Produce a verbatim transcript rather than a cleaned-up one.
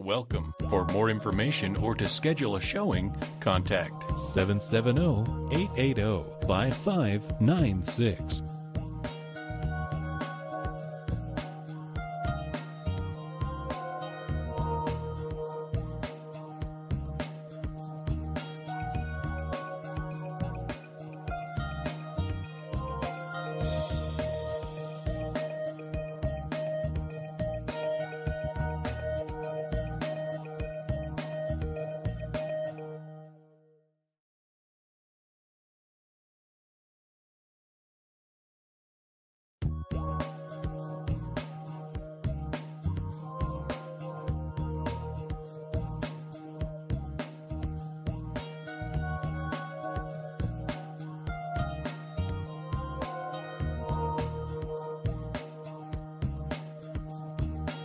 Welcome. For more information or to schedule a showing, contact seven seven zero, eight eight zero, five five nine six.